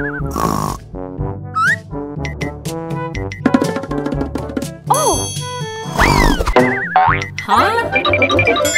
Oh! Huh? Oh.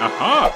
Aha!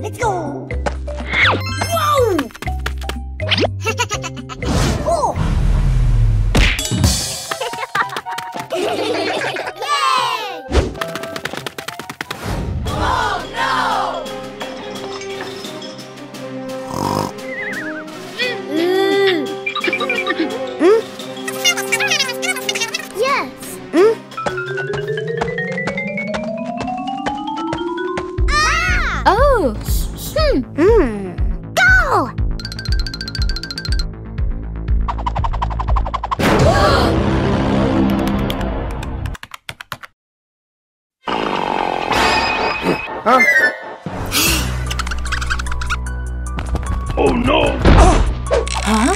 Let's go! Whoa! Oh! Yay! Oh no! Yes. Ah! Oh. Go! Huh? Oh no! Huh?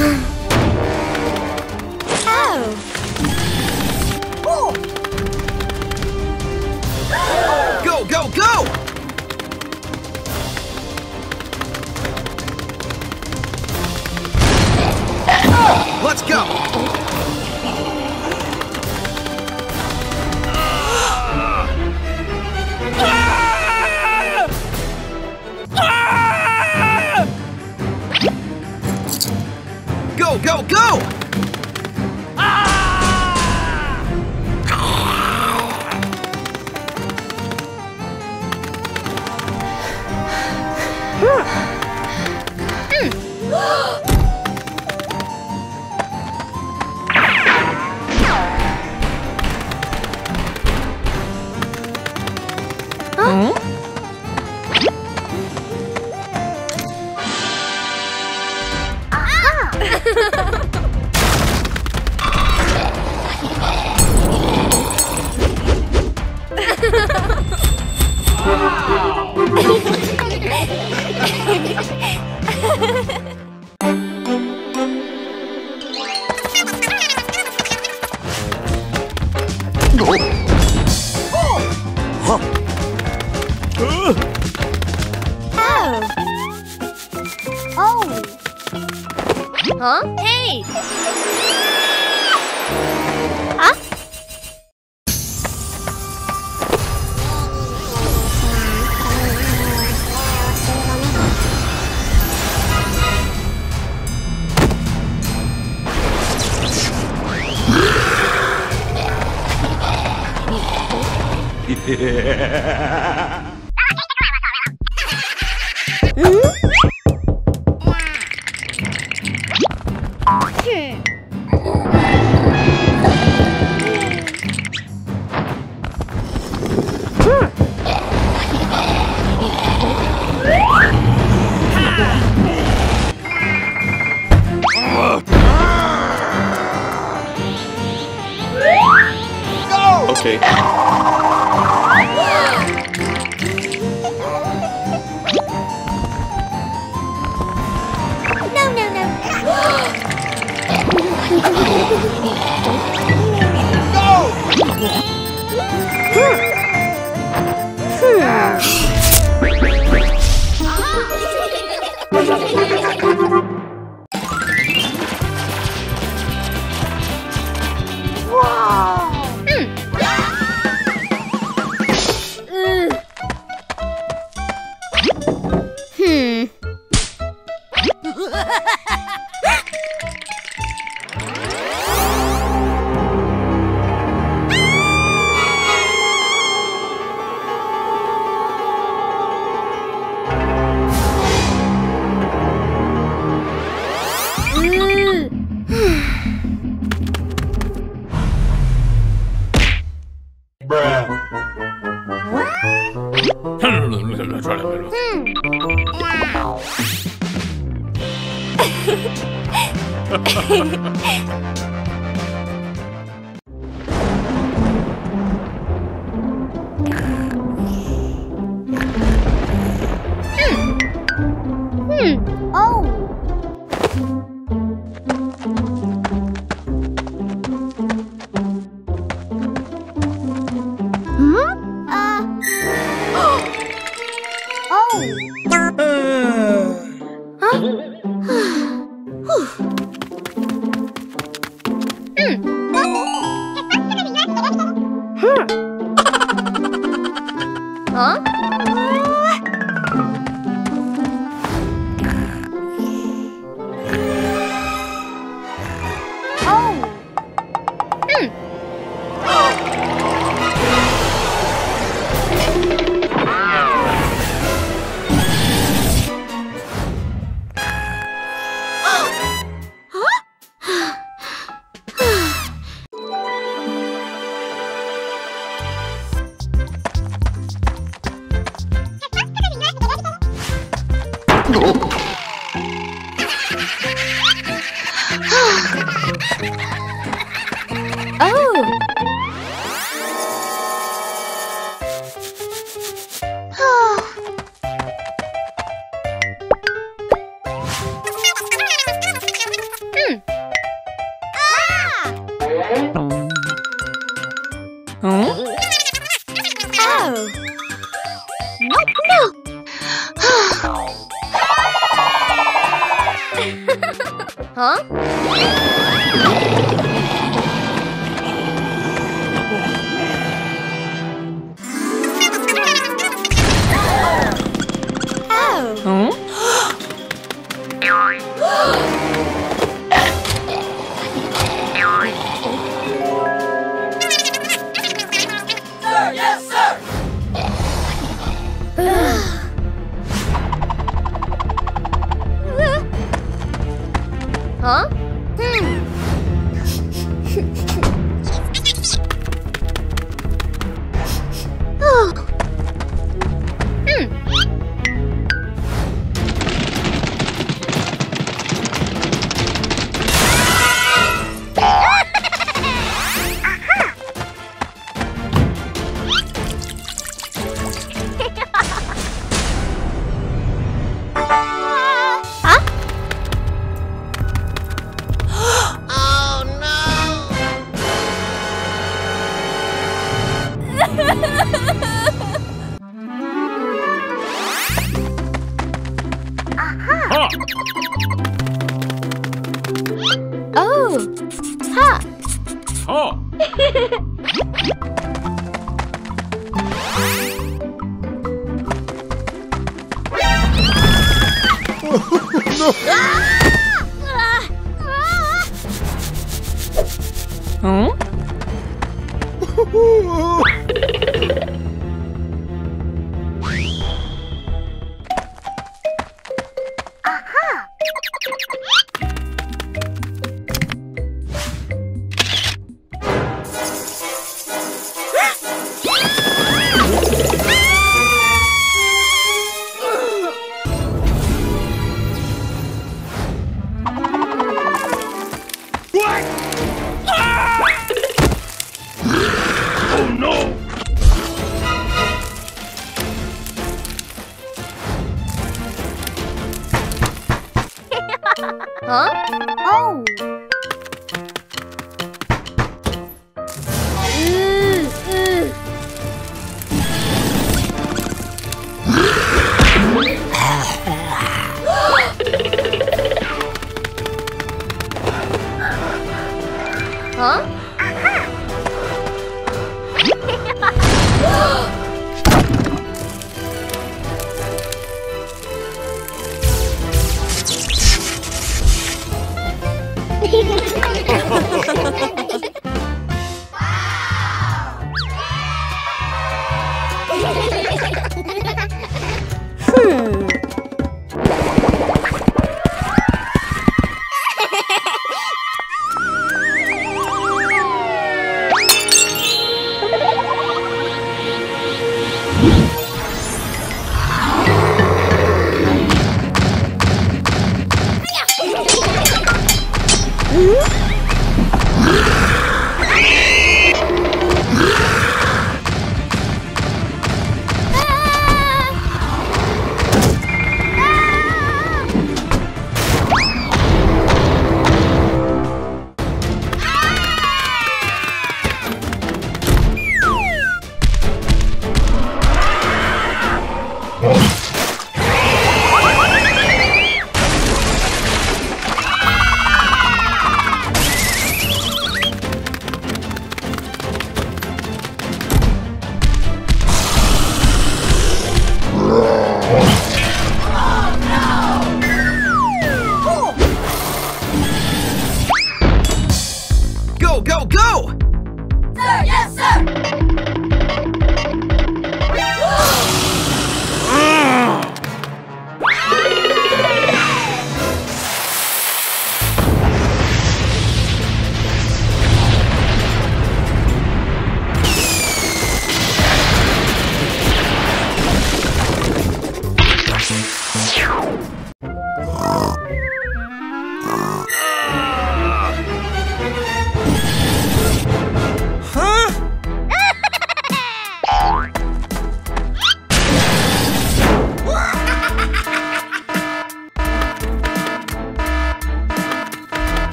Oh! Go, go, go! Let's go! Go, go, go!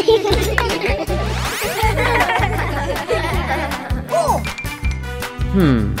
Oh no!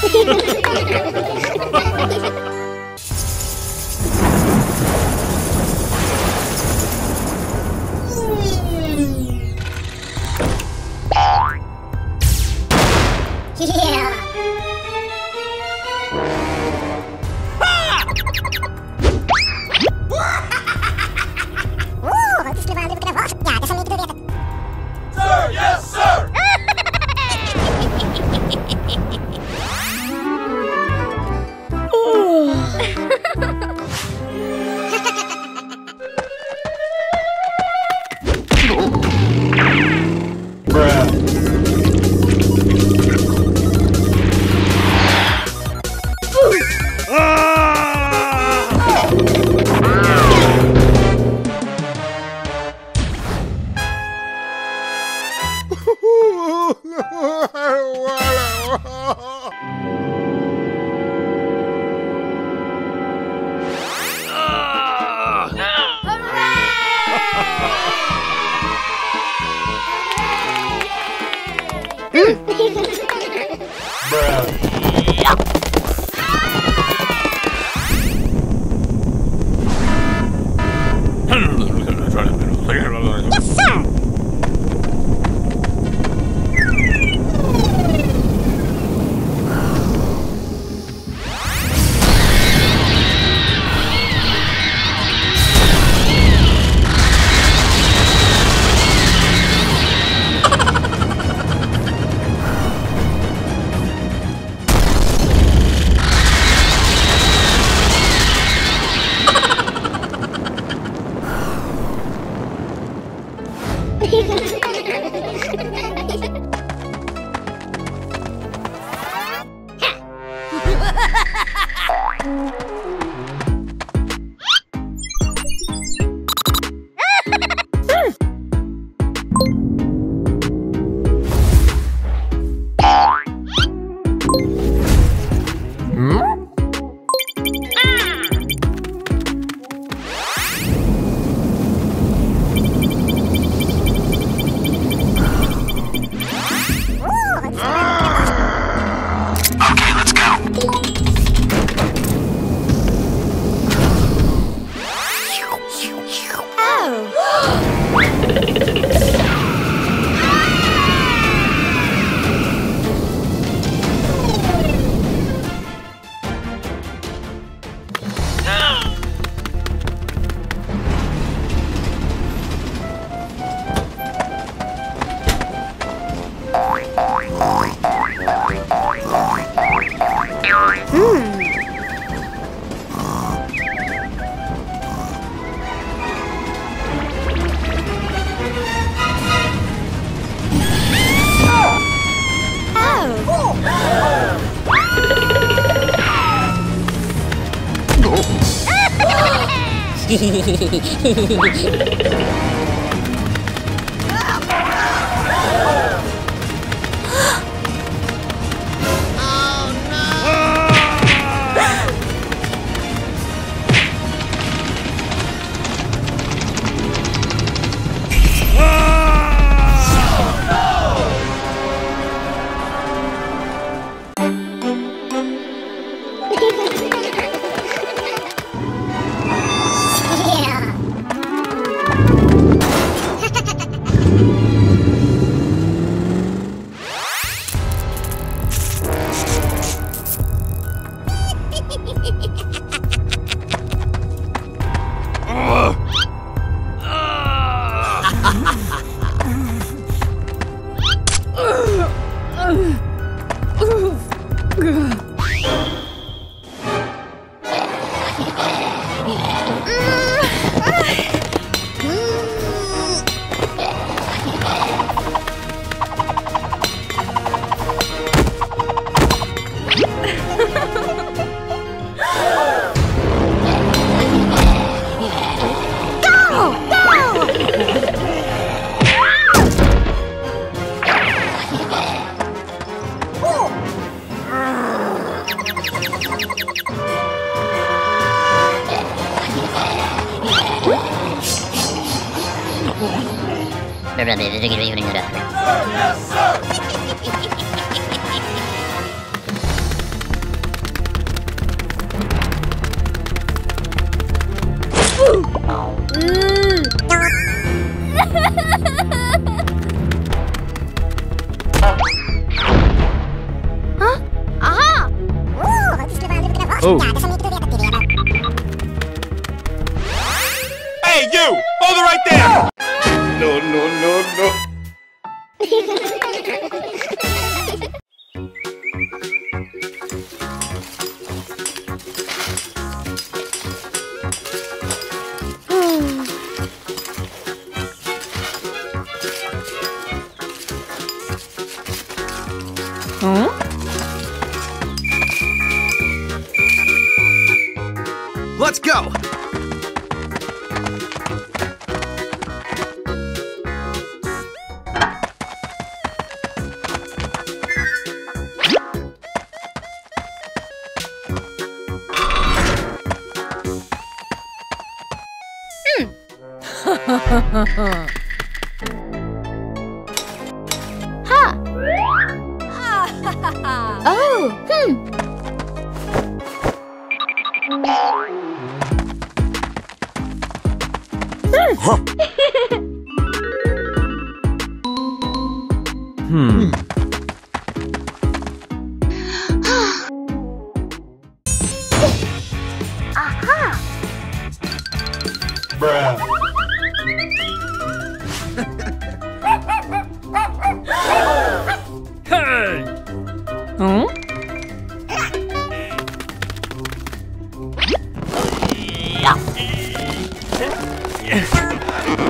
Yes, sir! Oh. Hey, you! Hold it right there! No, no, no, no. Let's go! Ha ha! Oh! Huh. Aha! Bruh. Hey! Huh? Aha! Oh. Huh? Hmm?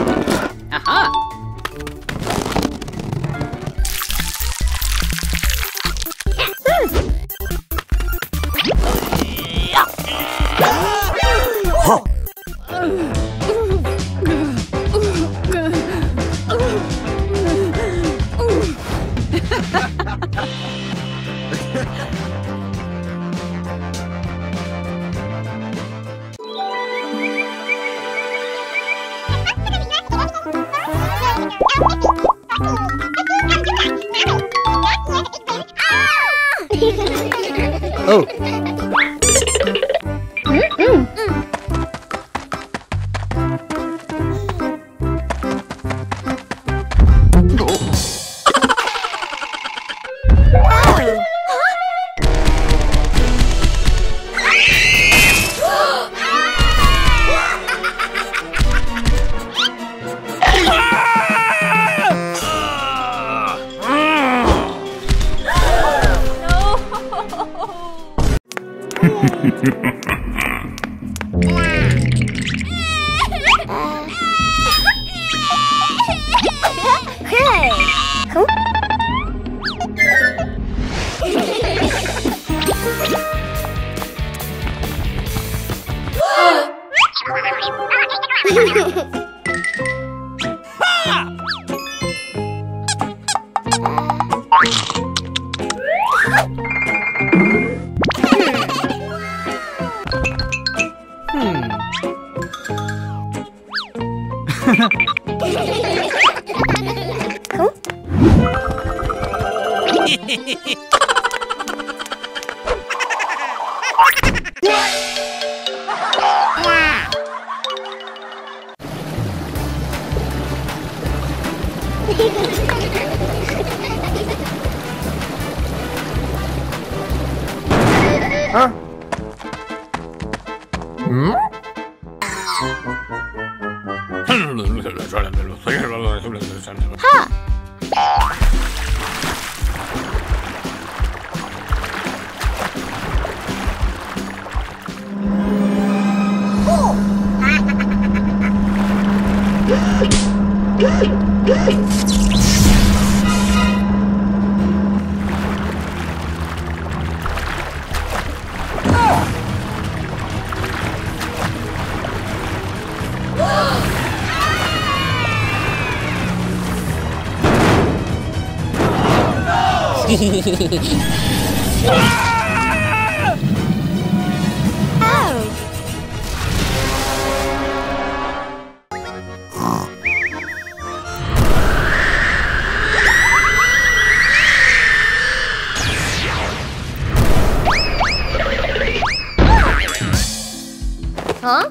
Huh? Huh?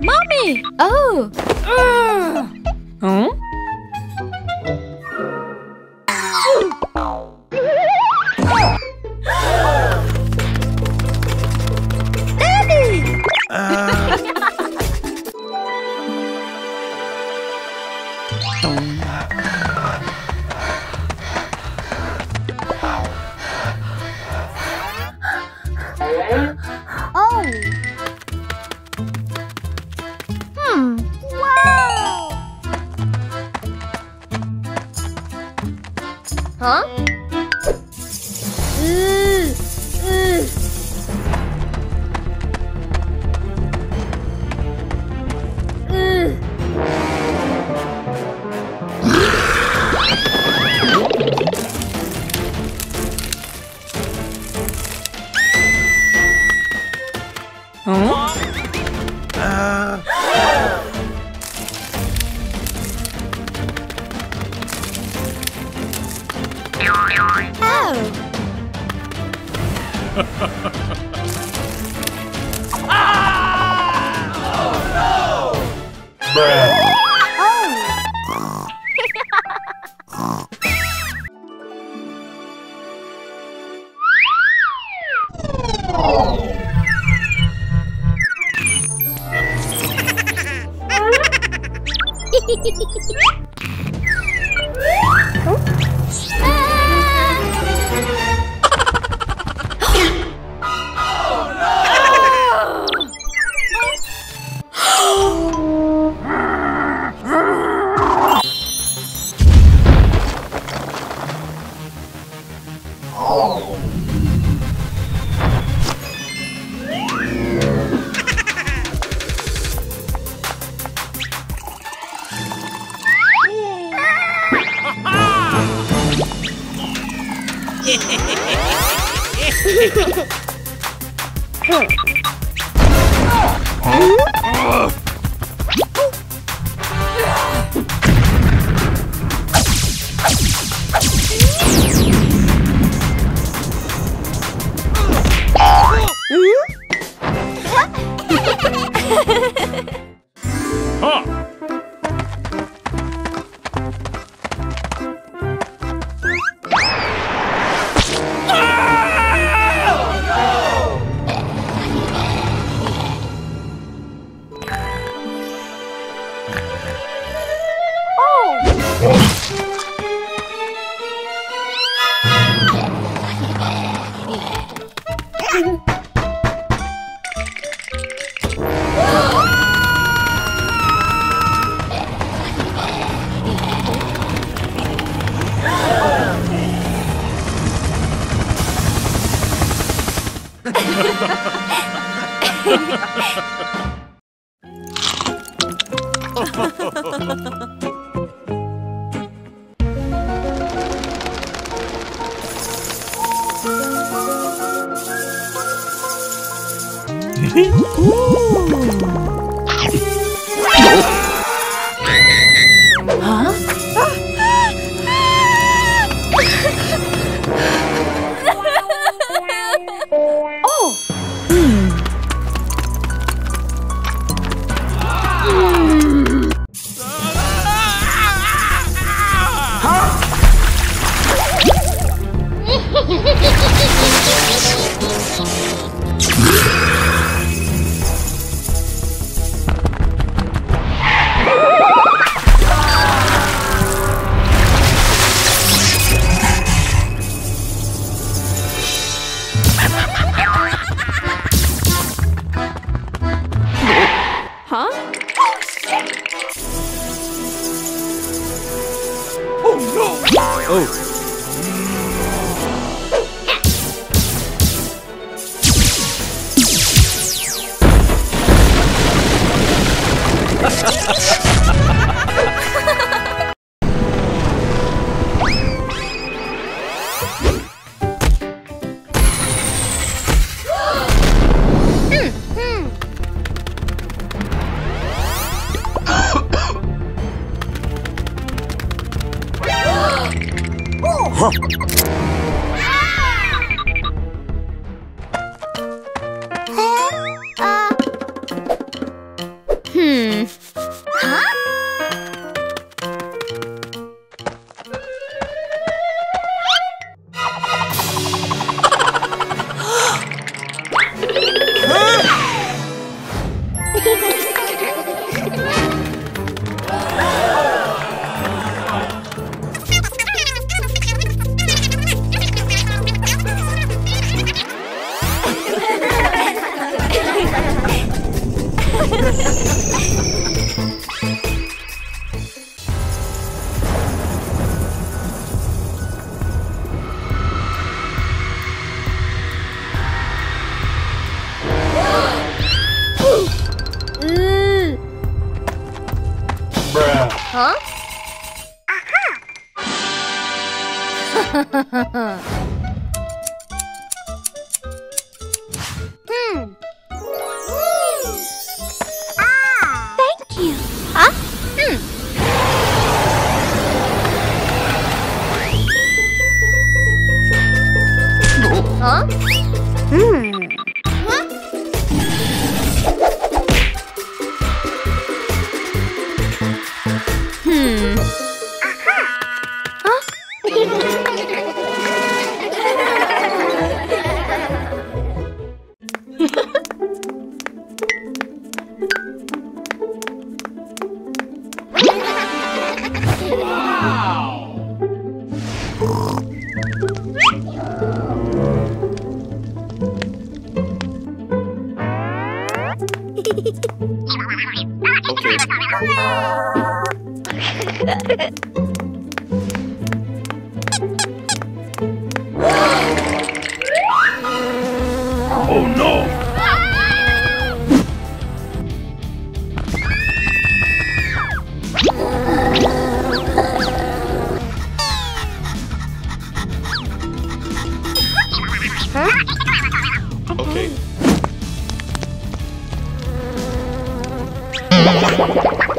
Mommy! Oh! Huh? Huh? Aha! Thank you. Huh? Huh? Huh? Aha! Huh? Oh no! Okay.